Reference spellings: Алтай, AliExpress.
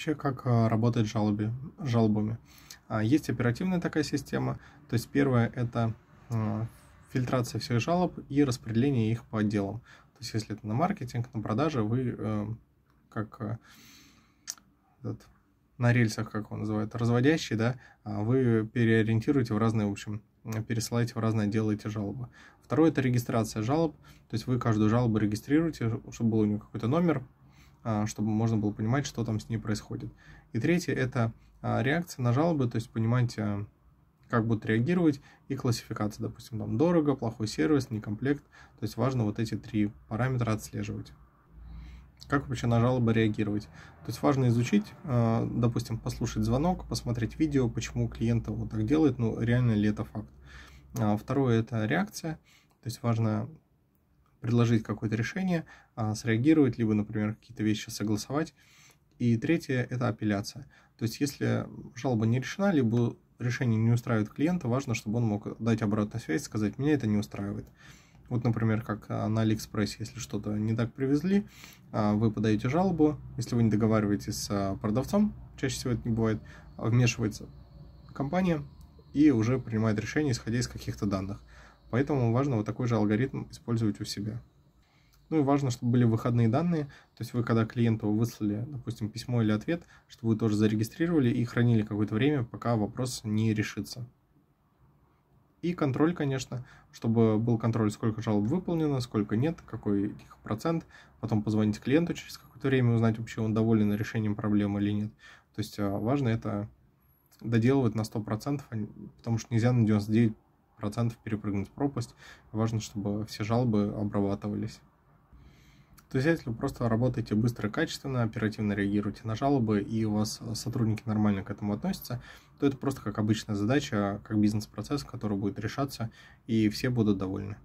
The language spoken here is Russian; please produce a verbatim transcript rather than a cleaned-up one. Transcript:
Вообще, как работать жалобы, жалобами. Есть оперативная такая система. То есть первое — это фильтрация всех жалоб и распределение их по отделам. То есть если это на маркетинг, на продажи, вы как этот, на рельсах, как его называют, разводящий, да, вы переориентируете в разные, в общем, пересылаете в разные отделы эти жалобы. Второе — это регистрация жалоб. То есть вы каждую жалобу регистрируете, чтобы был у нее какой-то номер, чтобы можно было понимать, что там с ней происходит. И третье — это реакция на жалобы, то есть понимать, как будут реагировать, и классификация, допустим, там дорого, плохой сервис, некомплект. То есть важно вот эти три параметра отслеживать. Как вообще на жалобы реагировать? То есть важно изучить, допустим, послушать звонок, посмотреть видео, почему клиент вот так делает, ну реально ли это факт. Второе — это реакция, то есть важно предложить какое-то решение, среагировать, либо, например, какие-то вещи согласовать. И третье — это апелляция. То есть если жалоба не решена, либо решение не устраивает клиента, важно, чтобы он мог дать обратную связь, сказать: меня это не устраивает. Вот, например, как на AliExpress, если что-то не так привезли, вы подаете жалобу, если вы не договариваетесь с продавцом, чаще всего это не бывает, вмешивается компания и уже принимает решение, исходя из каких-то данных. Поэтому важно вот такой же алгоритм использовать у себя. Ну и важно, чтобы были выходные данные, то есть вы, когда клиенту выслали, допустим, письмо или ответ, чтобы вы тоже зарегистрировали и хранили какое-то время, пока вопрос не решится. И контроль, конечно, чтобы был контроль, сколько жалоб выполнено, сколько нет, какой их процент. Потом позвонить клиенту через какое-то время, узнать, вообще он доволен решением проблемы или нет. То есть важно это доделывать на сто процентов, потому что нельзя на девяносто девять процентов перепрыгнуть в пропасть. Важно, чтобы все жалобы обрабатывались. То есть если вы просто работаете быстро и качественно, оперативно реагируете на жалобы, и у вас сотрудники нормально к этому относятся, то это просто как обычная задача, как бизнес-процесс, который будет решаться, и все будут довольны.